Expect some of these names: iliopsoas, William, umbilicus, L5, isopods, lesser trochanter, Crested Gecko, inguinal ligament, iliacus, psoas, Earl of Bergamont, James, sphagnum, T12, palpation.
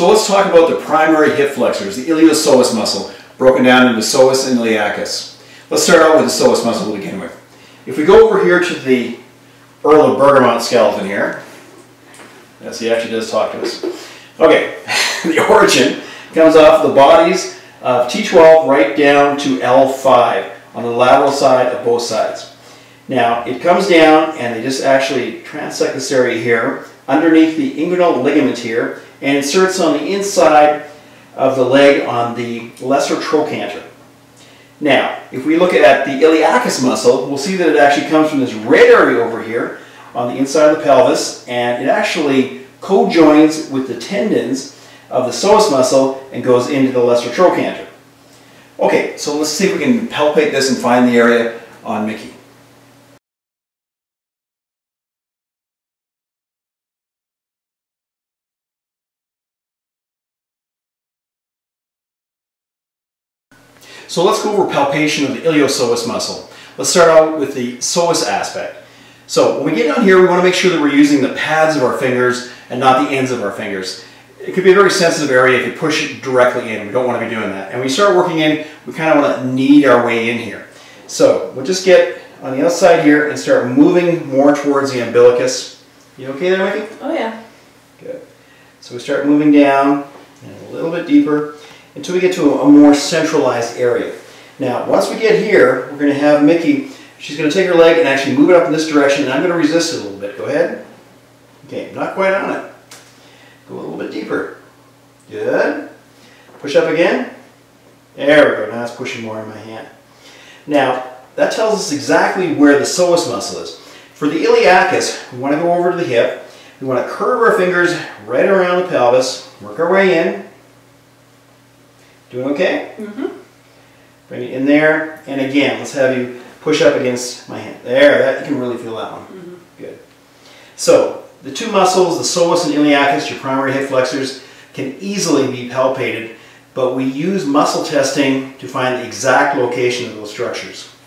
So let's talk about the primary hip flexors, the iliopsoas muscle, broken down into psoas and iliacus. Let's start out with the psoas muscle to begin with. If we go over here to the Earl of Bergamont skeleton here, yes, he actually does talk to us. Okay, the origin comes off the bodies of T12 right down to L5 on the lateral side of both sides. Now, it comes down and they just actually transect this area here underneath the inguinal ligament here and inserts on the inside of the leg on the lesser trochanter. Now, if we look at the iliacus muscle, we'll see that it actually comes from this red area over here on the inside of the pelvis, and it actually co-joins with the tendons of the psoas muscle and goes into the lesser trochanter. Okay, so let's see if we can palpate this and find the area on Mickey. So let's go over palpation of the iliopsoas muscle. Let's start out with the psoas aspect. So when we get down here, we want to make sure that we're using the pads of our fingers and not the ends of our fingers. It could be a very sensitive area if you push it directly in. We don't want to be doing that. And when we start working in, we kind of want to knead our way in here. So we'll just get on the outside here and start moving more towards the umbilicus. You okay there, Mickey? Oh yeah. Good. So we start moving down and a little bit deeper until we get to a more centralized area. Now, once we get here, we're going to have Mickey, she's going to take her leg and actually move it up in this direction, and I'm going to resist it a little bit. Go ahead. Okay, not quite on it. Go a little bit deeper. Good. Push up again. There we go. Now it's pushing more in my hand. Now, that tells us exactly where the psoas muscle is. For the iliacus, we want to go over to the hip. We want to curve our fingers right around the pelvis, work our way in. Doing okay? Mm-hmm. Bring it in there, and again, let's have you push up against my hand. There, that, you can really feel that one. Mm-hmm. Good. So, the two muscles, the psoas and iliacus, your primary hip flexors, can easily be palpated, but we use muscle testing to find the exact location of those structures.